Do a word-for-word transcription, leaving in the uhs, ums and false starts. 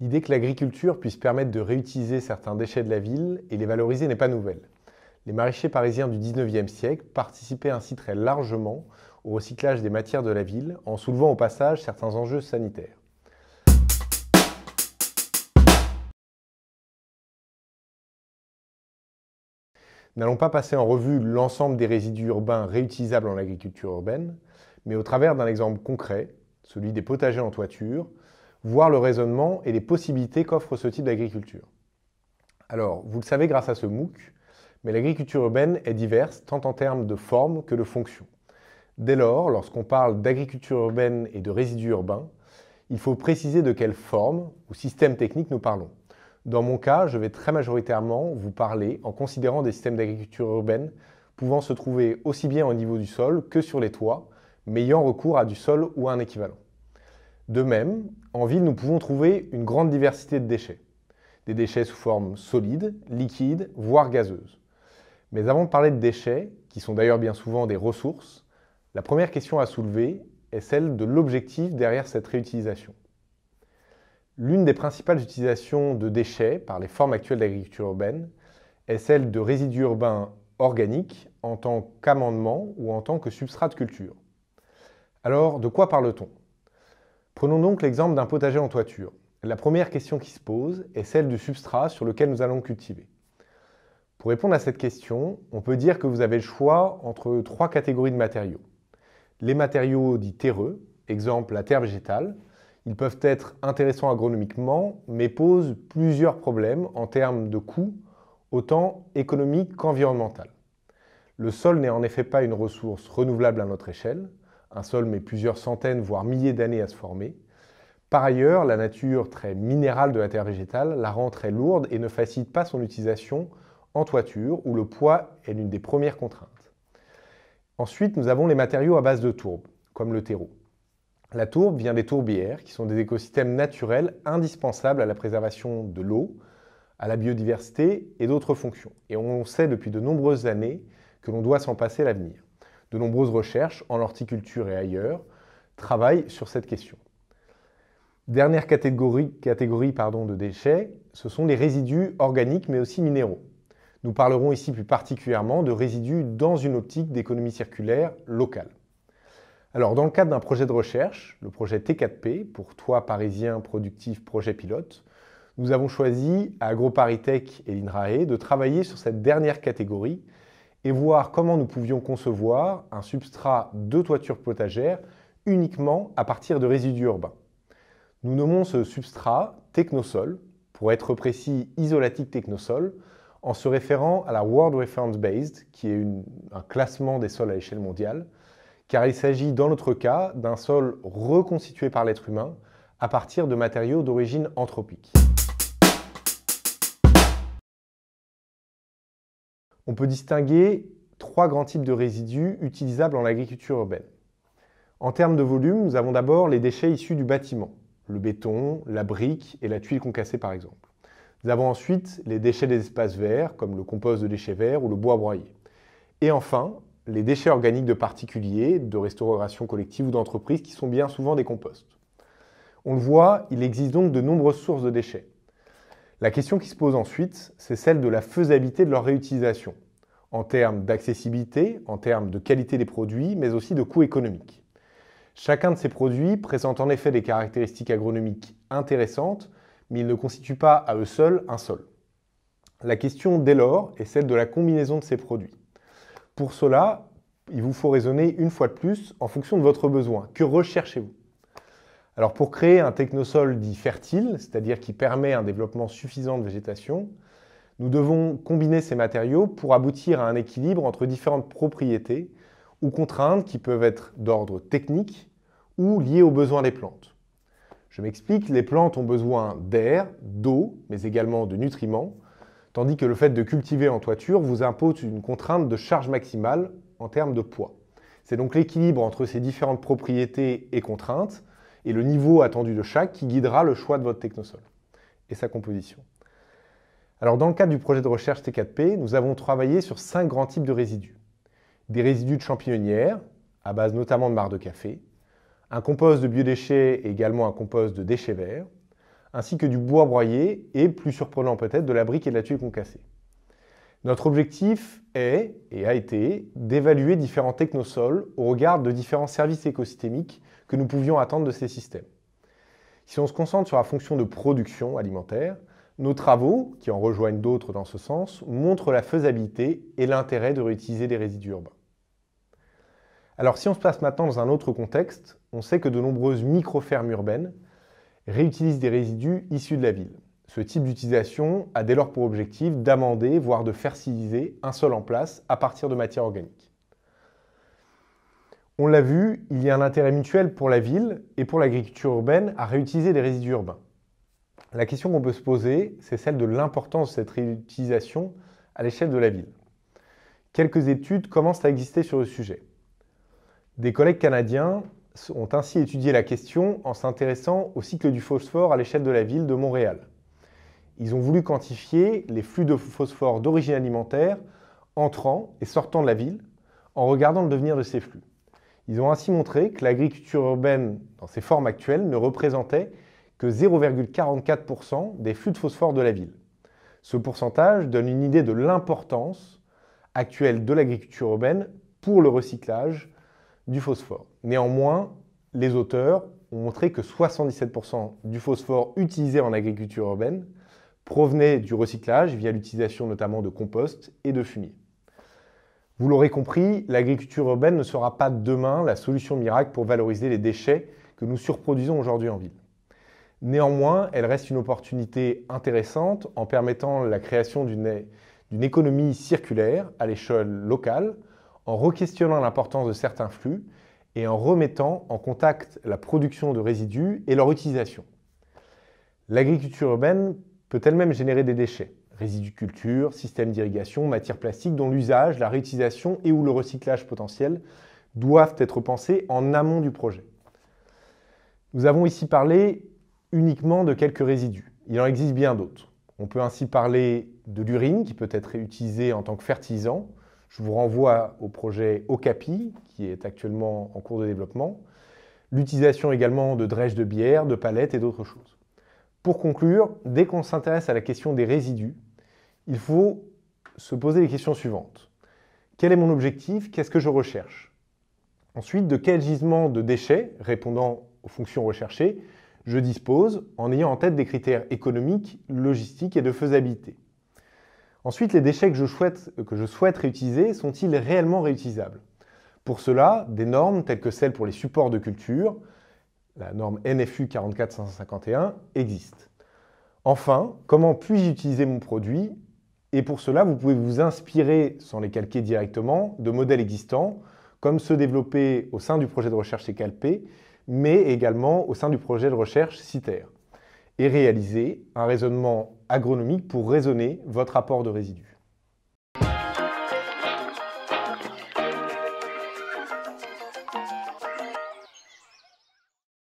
L'idée que l'agriculture puisse permettre de réutiliser certains déchets de la ville et les valoriser n'est pas nouvelle. Les maraîchers parisiens du dix-neuvième siècle participaient ainsi très largement au recyclage des matières de la ville en soulevant au passage certains enjeux sanitaires. N'allons pas passer en revue l'ensemble des résidus urbains réutilisables en agriculture urbaine, mais au travers d'un exemple concret, celui des potagers en toiture, voir le raisonnement et les possibilités qu'offre ce type d'agriculture. Alors, vous le savez grâce à ce MOOC, mais l'agriculture urbaine est diverse tant en termes de forme que de fonction. Dès lors, lorsqu'on parle d'agriculture urbaine et de résidus urbains, il faut préciser de quelle forme ou système technique nous parlons. Dans mon cas, je vais très majoritairement vous parler en considérant des systèmes d'agriculture urbaine pouvant se trouver aussi bien au niveau du sol que sur les toits, mais ayant recours à du sol ou à un équivalent. De même, en ville, nous pouvons trouver une grande diversité de déchets. Des déchets sous forme solide, liquide, voire gazeuse. Mais avant de parler de déchets, qui sont d'ailleurs bien souvent des ressources, la première question à soulever est celle de l'objectif derrière cette réutilisation. L'une des principales utilisations de déchets par les formes actuelles d'agriculture urbaine est celle de résidus urbains organiques en tant qu'amendement ou en tant que substrat de culture. Alors, de quoi parle-t-on ? Prenons donc l'exemple d'un potager en toiture. La première question qui se pose est celle du substrat sur lequel nous allons cultiver. Pour répondre à cette question, on peut dire que vous avez le choix entre trois catégories de matériaux. Les matériaux dits terreux, exemple la terre végétale, ils peuvent être intéressants agronomiquement, mais posent plusieurs problèmes en termes de coûts, autant économiques qu'environnementaux. Le sol n'est en effet pas une ressource renouvelable à notre échelle. Un sol met plusieurs centaines, voire milliers d'années à se former. Par ailleurs, la nature très minérale de la terre végétale la rend très lourde et ne facilite pas son utilisation en toiture, où le poids est l'une des premières contraintes. Ensuite, nous avons les matériaux à base de tourbe, comme le terreau. La tourbe vient des tourbières, qui sont des écosystèmes naturels indispensables à la préservation de l'eau, à la biodiversité et d'autres fonctions. Et on sait depuis de nombreuses années que l'on doit s'en passer à l'avenir. De nombreuses recherches, en horticulture et ailleurs, travaillent sur cette question. Dernière catégorie, catégorie pardon, de déchets, ce sont les résidus organiques mais aussi minéraux. Nous parlerons ici plus particulièrement de résidus dans une optique d'économie circulaire locale. Alors, dans le cadre d'un projet de recherche, le projet T quatre P, pour Toi Parisien Productif Projet Pilote, nous avons choisi à AgroParisTech et l'I N R A E de travailler sur cette dernière catégorie et voir comment nous pouvions concevoir un substrat de toiture potagère uniquement à partir de résidus urbains. Nous nommons ce substrat Technosol, pour être précis isolatique Technosol, en se référant à la World Reference Based, qui est une, un classement des sols à échelle mondiale, car il s'agit dans notre cas d'un sol reconstitué par l'être humain à partir de matériaux d'origine anthropique. On peut distinguer trois grands types de résidus utilisables en agriculture urbaine. En termes de volume, nous avons d'abord les déchets issus du bâtiment, le béton, la brique et la tuile concassée par exemple. Nous avons ensuite les déchets des espaces verts, comme le compost de déchets verts ou le bois broyé. Et enfin, les déchets organiques de particuliers, de restauration collective ou d'entreprises qui sont bien souvent des composts. On le voit, il existe donc de nombreuses sources de déchets. La question qui se pose ensuite, c'est celle de la faisabilité de leur réutilisation, en termes d'accessibilité, en termes de qualité des produits, mais aussi de coût économique. Chacun de ces produits présente en effet des caractéristiques agronomiques intéressantes, mais ils ne constituent pas à eux seuls un sol. La question dès lors est celle de la combinaison de ces produits. Pour cela, il vous faut raisonner une fois de plus en fonction de votre besoin. Que recherchez-vous ? Alors pour créer un technosol dit fertile, c'est-à-dire qui permet un développement suffisant de végétation, nous devons combiner ces matériaux pour aboutir à un équilibre entre différentes propriétés ou contraintes qui peuvent être d'ordre technique ou liées aux besoins des plantes. Je m'explique, les plantes ont besoin d'air, d'eau, mais également de nutriments, tandis que le fait de cultiver en toiture vous impose une contrainte de charge maximale en termes de poids. C'est donc l'équilibre entre ces différentes propriétés et contraintes et le niveau attendu de chaque qui guidera le choix de votre technosol et sa composition. Alors dans le cadre du projet de recherche T quatre P, nous avons travaillé sur cinq grands types de résidus. Des résidus de champignonnières, à base notamment de marc de café, un compost de biodéchets et également un compost de déchets verts, ainsi que du bois broyé et, plus surprenant peut-être, de la brique et de la tuile concassée. Notre objectif est, et a été, d'évaluer différents technosols au regard de différents services écosystémiques que nous pouvions attendre de ces systèmes. Si on se concentre sur la fonction de production alimentaire, nos travaux, qui en rejoignent d'autres dans ce sens, montrent la faisabilité et l'intérêt de réutiliser des résidus urbains. Alors si on se place maintenant dans un autre contexte, on sait que de nombreuses micro-fermes urbaines réutilisent des résidus issus de la ville. Ce type d'utilisation a dès lors pour objectif d'amender, voire de fertiliser un sol en place à partir de matières organiques. On l'a vu, il y a un intérêt mutuel pour la ville et pour l'agriculture urbaine à réutiliser des résidus urbains. La question qu'on peut se poser, c'est celle de l'importance de cette réutilisation à l'échelle de la ville. Quelques études commencent à exister sur le sujet. Des collègues canadiens ont ainsi étudié la question en s'intéressant au cycle du phosphore à l'échelle de la ville de Montréal. Ils ont voulu quantifier les flux de phosphore d'origine alimentaire entrant et sortant de la ville en regardant le devenir de ces flux. Ils ont ainsi montré que l'agriculture urbaine, dans ses formes actuelles, ne représentait que zéro virgule quarante-quatre pour cent des flux de phosphore de la ville. Ce pourcentage donne une idée de l'importance actuelle de l'agriculture urbaine pour le recyclage du phosphore. Néanmoins, les auteurs ont montré que soixante-dix-sept pour cent du phosphore utilisé en agriculture urbaine provenait du recyclage via l'utilisation notamment de compost et de fumier. Vous l'aurez compris, l'agriculture urbaine ne sera pas demain la solution miracle pour valoriser les déchets que nous surproduisons aujourd'hui en ville. Néanmoins, elle reste une opportunité intéressante en permettant la création d'une économie circulaire à l'échelle locale, en re-questionnant l'importance de certains flux et en remettant en contact la production de résidus et leur utilisation. L'agriculture urbaine peut elle-même générer des déchets, résidus de culture, systèmes d'irrigation, matières plastiques dont l'usage, la réutilisation et ou le recyclage potentiel doivent être pensés en amont du projet. Nous avons ici parlé uniquement de quelques résidus. Il en existe bien d'autres. On peut ainsi parler de l'urine qui peut être réutilisée en tant que fertilisant. Je vous renvoie au projet O C A P I qui est actuellement en cours de développement. L'utilisation également de drèches de bière, de palettes et d'autres choses. Pour conclure, dès qu'on s'intéresse à la question des résidus, il faut se poser les questions suivantes. Quel est mon objectif? Qu'est-ce que je recherche? Ensuite, de quel gisement de déchets, répondant aux fonctions recherchées, je dispose en ayant en tête des critères économiques, logistiques et de faisabilité. Ensuite, les déchets que je souhaite, que je souhaite réutiliser sont-ils réellement réutilisables? Pour cela, des normes telles que celles pour les supports de culture, la norme N F U quarante-quatre cinq cent cinquante et un, existent. Enfin, comment puis-je utiliser mon produit? Et pour cela, vous pouvez vous inspirer, sans les calquer directement, de modèles existants, comme ceux développés au sein du projet de recherche CECALP, mais également au sein du projet de recherche CITER, et réaliser un raisonnement agronomique pour raisonner votre apport de résidus.